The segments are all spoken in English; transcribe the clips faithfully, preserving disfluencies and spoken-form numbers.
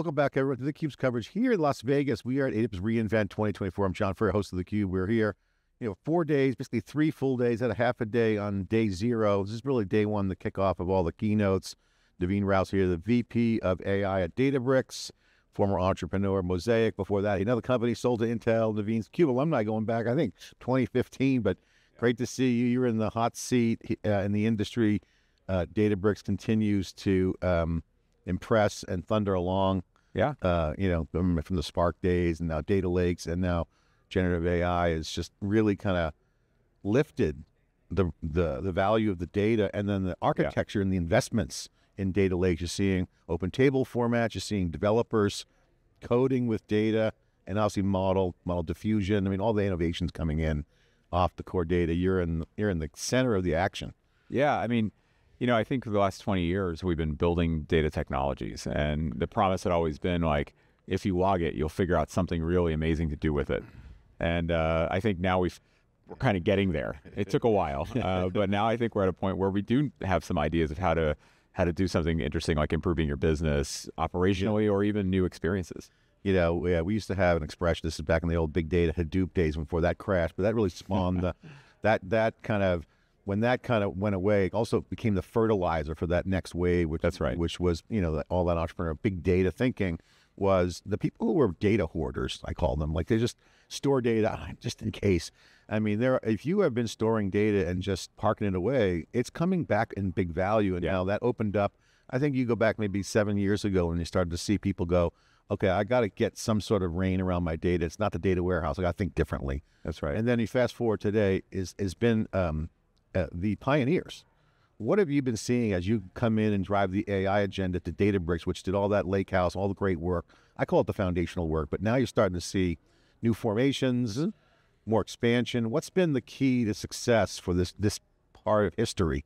Welcome back, everyone, to theCUBE's coverage here in Las Vegas. We are at A W S re:Invent twenty twenty-four. I'm John Furrier, host of theCUBE. We're here, you know, four days, basically three full days, had a half a day on day zero. This is really day one, the kickoff of all the keynotes. Naveen Rao here, the V P of A I at Databricks, former entrepreneur, Mosaic. Before that, another company sold to Intel. Naveen's CUBE alumni going back, I think, twenty fifteen, but great to see you. You're in the hot seat uh, in the industry. Uh, Databricks continues to um, impress and thunder along. Yeah. Uh, you know, from, from the Spark days and now data lakes and now generative A I is just really kind of lifted the, the the value of the data, and then the architecture yeah. and the investments in data lakes. You're seeing open table formats. You're seeing developers coding with data, and obviously model model diffusion. I mean, all the innovations coming in off the core data. You're in you're in the center of the action. Yeah, I mean, you know, I think for the last twenty years, we've been building data technologies, and the promise had always been like, if you log it, you'll figure out something really amazing to do with it. And uh, I think now we've we're kind of getting there. It took a while, uh, but now I think we're at a point where we do have some ideas of how to how to do something interesting, like improving your business operationally or even new experiences. You know, yeah, we used to have an expression. This is back in the old big data Hadoop days before that crash, but that really spawned the, that that kind of when that kind of went away. It also became the fertilizer for that next wave, which that's right, which was you know the, all that entrepreneur big data thinking was the people who were data hoarders. I call them like they just store data just in case. I mean, there are, if you have been storing data and just parking it away, it's coming back in big value. And yeah. now that opened up. I think you go back maybe seven years ago, and you started to see people go, okay, I got to get some sort of rein around my data. It's not the data warehouse. I got to think differently. That's right. And then you fast forward today is has been um, uh, the pioneers. What have you been seeing as you come in and drive the A I agenda to Databricks, which did all that Lakehouse, all the great work? I call it the foundational work, but now you're starting to see new formations, more expansion. What's been the key to success for this this part of history?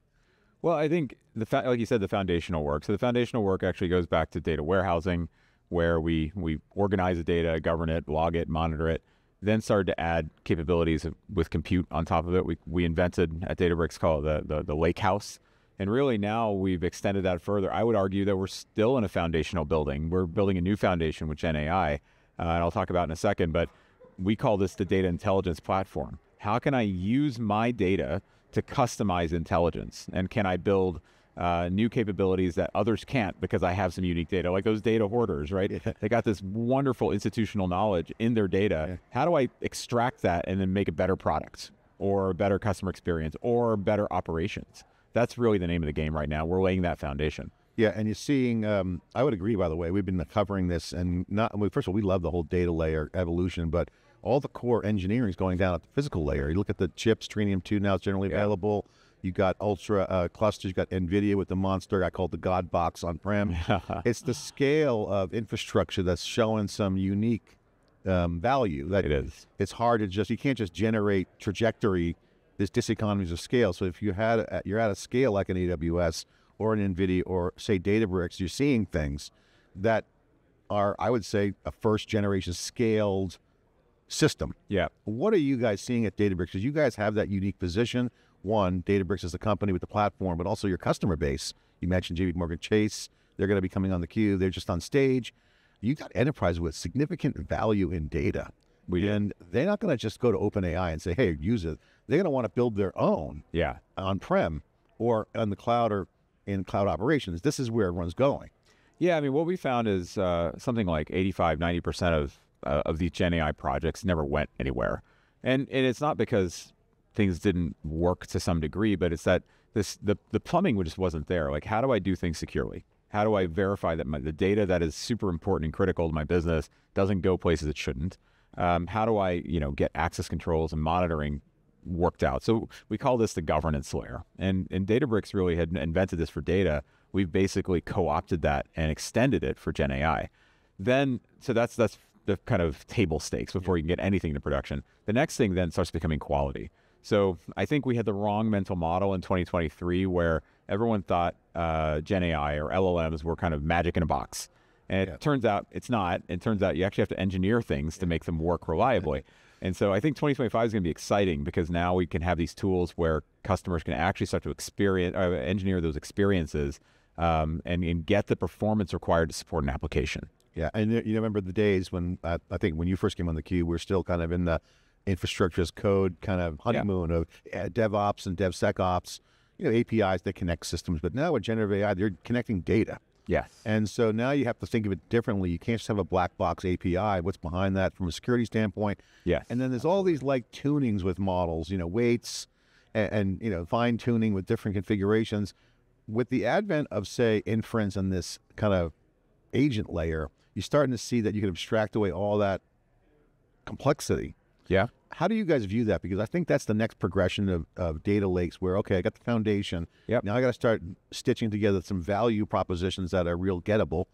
Well, I think the fa like you said, the foundational work. So the foundational work actually goes back to data warehousing, where we, we organize the data, govern it, log it, monitor it, then started to add capabilities of, with compute on top of it. We, we invented at Databricks called the, the, the Lakehouse. And really now we've extended that further. I would argue that we're still in a foundational building. We're building a new foundation, which N A I, uh, and I'll talk about in a second, but we call this the data intelligence platform. How can I use my data to customize intelligence? And can I build Uh, new capabilities that others can't because I have some unique data, like those data hoarders, right? Yeah. They got this wonderful institutional knowledge in their data. Yeah. How do I extract that and then make a better product or a better customer experience or better operations? That's really the name of the game right now. We're laying that foundation. Yeah, and you're seeing, um, I would agree, by the way, we've been covering this and not, well, first of all, we love the whole data layer evolution, but all the core engineering is going down at the physical layer. You look at the chips, Trainium two now is generally yeah. available. You got ultra uh, clusters, you got NVIDIA with the monster I call the God Box on-prem. It's the scale of infrastructure that's showing some unique um, value. That it is. It's hard to just, you can't just generate trajectory, there's diseconomies of scale. So if you had a, you're at a scale like an A W S or an NVIDIA or say Databricks, you're seeing things that are, I would say, a first generation scaled system. Yeah. What are you guys seeing at Databricks? Because you guys have that unique position. One, Databricks is a company with the platform, but also your customer base. You mentioned J P Morgan Chase. They're going to be coming on theCUBE. They're just on stage. You got enterprise with significant value in data. We and did. They're not going to just go to OpenAI and say, hey, use it. They're going to want to build their own yeah. on-prem or on the cloud or in cloud operations. This is where everyone's going. Yeah, I mean, what we found is uh, something like eighty-five, ninety percent of, uh, of these Gen A I projects never went anywhere. And, and it's not because things didn't work to some degree, but it's that this the, the plumbing just wasn't there. Like, how do I do things securely? How do I verify that my, the data that is super important and critical to my business doesn't go places it shouldn't? Um, how do I you know, get access controls and monitoring worked out? So we call this the governance layer. And, and Databricks really had invented this for data. We've basically co-opted that and extended it for Gen A I. Then, so that's, that's the kind of table stakes before you can get anything to production. The next thing then starts becoming quality. So I think we had the wrong mental model in twenty twenty-three where everyone thought uh, Gen A I or L L Ms were kind of magic in a box. And yeah. it turns out it's not. It turns out you actually have to engineer things yeah. to make them work reliably. And so I think twenty twenty-five is going to be exciting because now we can have these tools where customers can actually start to experience, uh, engineer those experiences um, and, and get the performance required to support an application. Yeah, and you remember the days when, uh, I think when you first came on theCUBE, we we're still kind of in the infrastructure as code kind of honeymoon yeah. of uh, DevOps and DevSecOps, you know, A P Is that connect systems, but now with generative A I, they're connecting data. Yes. And so now you have to think of it differently. You can't just have a black box A P I. What's behind that from a security standpoint? Yes. And then there's all these like tunings with models, you know, weights and, and you know, fine tuning with different configurations. With the advent of say inference and this kind of agent layer, you're starting to see that you can abstract away all that complexity. Yeah. How do you guys view that? Because I think that's the next progression of, of data lakes where, okay, I got the foundation. Yep. Now I got to start stitching together some value propositions that are real gettable.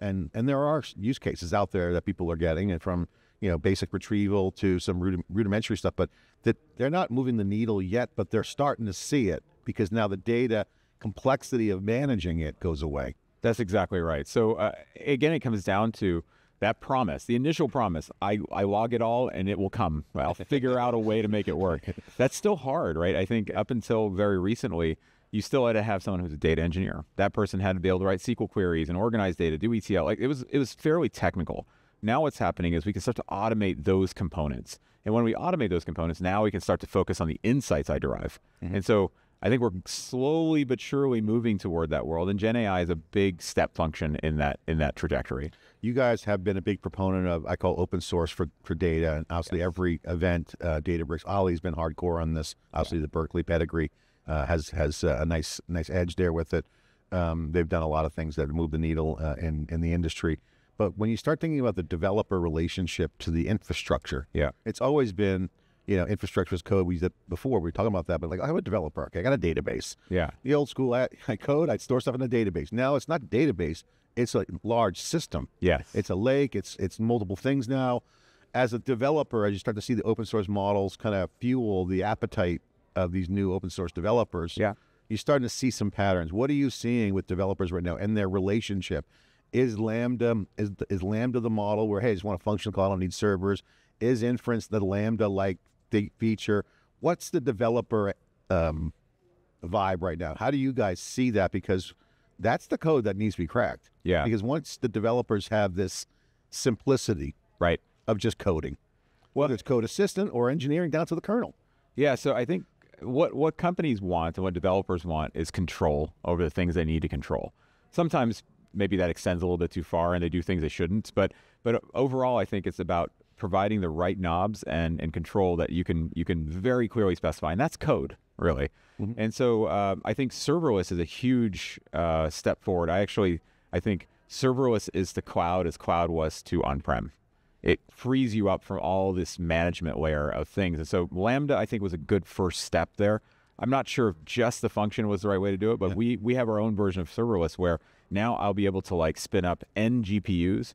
And and there are use cases out there that people are getting, and from you know basic retrieval to some rudim rudimentary stuff, but that they're not moving the needle yet, but they're starting to see it because now the data complexity of managing it goes away. That's exactly right. So uh, again, it comes down to that promise, the initial promise, I, I log it all and it will come. I'll figure out a way to make it work. That's still hard, right? I think up until very recently, you still had to have someone who's a data engineer. That person had to be able to write S Q L queries and organize data, do E T L. Like it was, it was fairly technical. Now what's happening is we can start to automate those components. And when we automate those components, now we can start to focus on the insights I derive. Mm-hmm. And so I think we're slowly but surely moving toward that world, and Gen A I is a big step function in that in that trajectory. You guys have been a big proponent of, I call open source for, for data, and obviously yes. every event, uh, Databricks, Ollie's been hardcore on this. Obviously yeah. the Berkeley pedigree uh, has has a nice nice edge there with it. Um, they've done a lot of things that move the needle uh, in, in the industry. But when you start thinking about the developer relationship to the infrastructure, yeah, it's always been, you know, infrastructure as code. We did before, we were talking about that, but like, I'm a developer, okay, I got a database. Yeah. The old school, I, I code, I'd store stuff in a database. Now it's not a database, it's a large system. Yes. It's a lake, it's it's multiple things now. As a developer, as you start to see the open source models kind of fuel the appetite of these new open source developers, yeah, you're starting to see some patterns. What are you seeing with developers right now and their relationship? Is Lambda, is, is Lambda the model where, hey, I just want a function call, I don't need servers? Is inference the Lambda-like feature? What's the developer um, vibe right now? How do you guys see that? Because that's the code that needs to be cracked. Yeah. Because once the developers have this simplicity, right, of just coding, well, whether it's code assistant or engineering down to the kernel. Yeah. So I think what what companies want and what developers want is control over the things they need to control. Sometimes maybe that extends a little bit too far, and they do things they shouldn't. But but overall, I think it's about providing the right knobs and, and control that you can you can very clearly specify, and that's code, really. Mm-hmm. And so uh, I think serverless is a huge uh, step forward. I actually, I think serverless is the cloud as cloud was to on-prem. It frees you up from all this management layer of things. And so Lambda, I think, was a good first step there. I'm not sure if just the function was the right way to do it, but yeah. we, we have our own version of serverless where now I'll be able to like spin up N G P Us,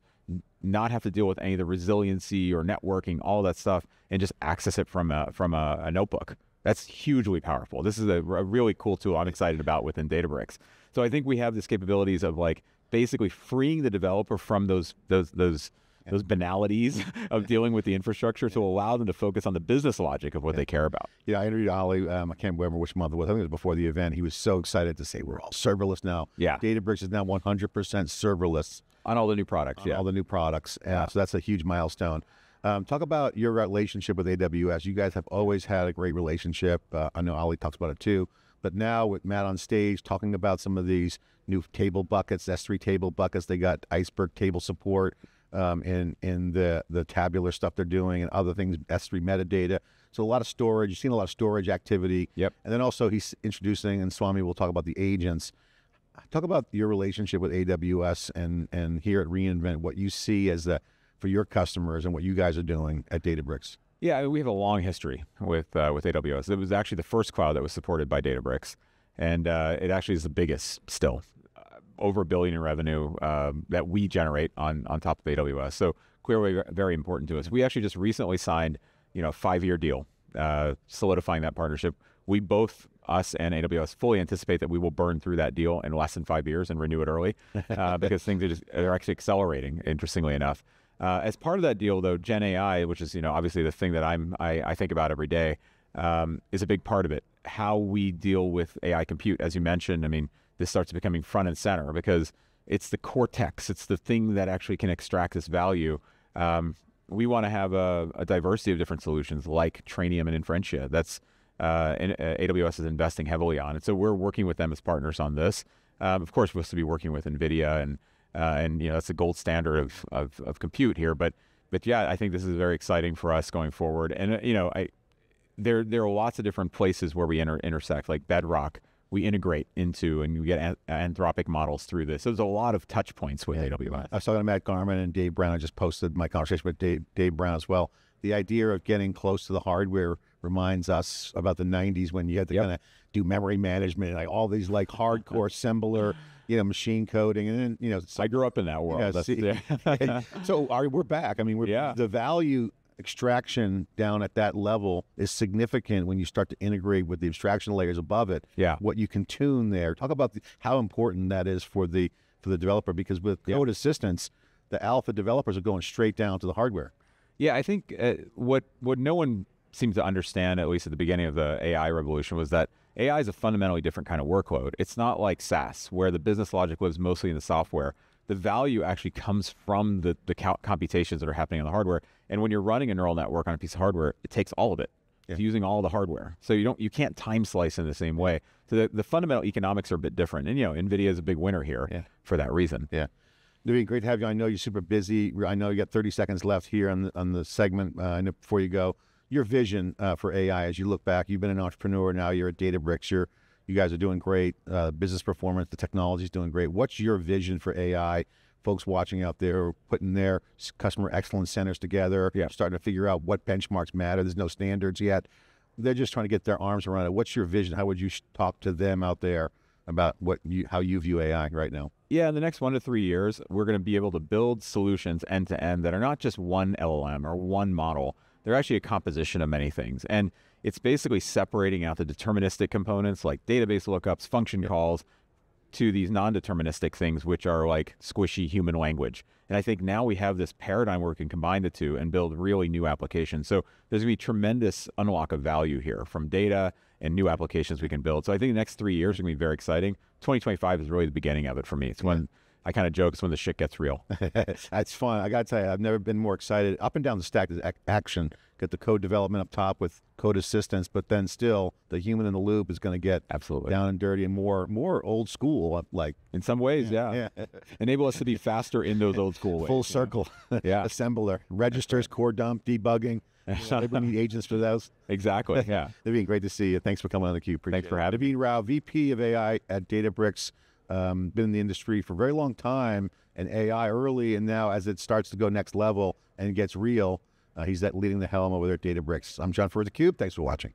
not have to deal with any of the resiliency or networking, all that stuff, and just access it from a, from a, a notebook. That's hugely powerful. This is a, a really cool tool I'm excited about within Databricks. So I think we have these capabilities of like basically freeing the developer from those those those yeah. those banalities of dealing with the infrastructure yeah. to allow them to focus on the business logic of what yeah. they care about. Yeah, I interviewed Ollie. Um, I can't remember which month it was. I think it was before the event. He was so excited to say we're all serverless now. Yeah, Databricks is now one hundred percent serverless. On all the new products, on yeah. all the new products, yeah. So that's a huge milestone. Um, talk about your relationship with A W S. You guys have always had a great relationship. Uh, I know Ollie talks about it too, but now with Matt on stage talking about some of these new table buckets, S three table buckets, they got Iceberg table support um, in, in the, the tabular stuff they're doing and other things, S three metadata. So a lot of storage, you've seen a lot of storage activity. Yep. And then also he's introducing, and Swami will talk about the agents. Talk about your relationship with A W S and, and here at re:Invent, what you see as the, for your customers and what you guys are doing at Databricks. Yeah, I mean, we have a long history with, uh, with A W S. It was actually the first cloud that was supported by Databricks. And uh, it actually is the biggest still, uh, over a billion in revenue uh, that we generate on, on top of A W S. So clearly very important to us. We actually just recently signed you know, a five-year deal, uh, solidifying that partnership. We both, us and A W S, fully anticipate that we will burn through that deal in less than five years and renew it early uh, because things are just they're actually accelerating, interestingly enough. Uh, as part of that deal, though, Gen A I, which is you know obviously the thing that I'm I, I think about every day, um, is a big part of it. How we deal with A I compute, as you mentioned, I mean, this starts becoming front and center because it's the cortex, it's the thing that actually can extract this value. Um, we want to have a, a diversity of different solutions like Trainium and Inferentia. That's uh, and, uh, A W S is investing heavily on. And so we're working with them as partners on this. Um, of course, we're supposed to be working with NVIDIA, and uh, and you know that's the gold standard of, of of compute here. But but yeah, I think this is very exciting for us going forward. And uh, you know, I there there are lots of different places where we inter intersect, like Bedrock. We integrate into and we get Anthropic models through this. So there's a lot of touch points with yeah. A W S. I was talking to Matt Garman and Dave Brown. I just posted my conversation with Dave, Dave Brown as well. The idea of getting close to the hardware reminds us about the nineties when you had to yep. kind of do memory management, and like all these like hardcore assembler, you know, machine coding. And then, you know, I grew up in that world. You know, That's, yeah. So are, we're back. I mean, we're, yeah. the value extraction down at that level is significant when you start to integrate with the abstraction layers above it. Yeah. What you can tune there. Talk about the, how important that is for the for the developer, because with code yeah. assistance, the alpha developers are going straight down to the hardware. Yeah, I think uh, what what no one seems to understand, at least at the beginning of the A I revolution, was that A I is a fundamentally different kind of workload. It's not like SaaS, where the business logic lives mostly in the software. The value actually comes from the, the computations that are happening on the hardware. And when you're running a neural network on a piece of hardware, it takes all of it. Yeah. It's using all the hardware. So you don't, you can't time slice in the same way. So the, the fundamental economics are a bit different. And, you know, NVIDIA is a big winner here yeah. for that reason. Yeah. Naveen, great to have you. I know you're super busy. I know you got thirty seconds left here on the, on the segment. Uh, I know before you go, your vision uh, for A I as you look back, you've been an entrepreneur now, you're at Databricks, you're You guys are doing great, uh, business performance, the technology is doing great. What's your vision for A I? Folks watching out there, putting their customer excellence centers together, yeah. starting to figure out what benchmarks matter. There's no standards yet. They're just trying to get their arms around it. What's your vision? How would you talk to them out there about what you, how you view A I right now? Yeah, in the next one to three years, we're going to be able to build solutions end to end that are not just one L L M or one model. They're actually a composition of many things. And it's basically separating out the deterministic components like database lookups, function yeah. calls, to these non-deterministic things, which are like squishy human language. And I think now we have this paradigm where we can combine the two and build really new applications. So there's going to be tremendous unlock of value here from data and new applications we can build. So I think the next three years are going to be very exciting. twenty twenty-five is really the beginning of it for me. It's yeah. when I kind of joke, it's when the shit gets real. That's fun. I got to tell you, I've never been more excited. Up and down the stack is action. Get the code development up top with code assistance, but then still the human in the loop is going to get absolutely down and dirty and more more old school. Like in some ways, yeah. yeah. yeah. Enable us to be faster in those old school ways. Full circle. Yeah. yeah. Assembler, registers, core dump, debugging. We need agents for those. Exactly. Yeah. Naveen, great to see you. Thanks for coming on theCUBE. Appreciate Thanks for having me. Naveen Rao, V P of A I at Databricks. Um, been in the industry for a very long time, and A I early, and now as it starts to go next level and it gets real, uh, he's that leading the helm over there at Databricks. I'm John Furrier, theCUBE. Thanks for watching.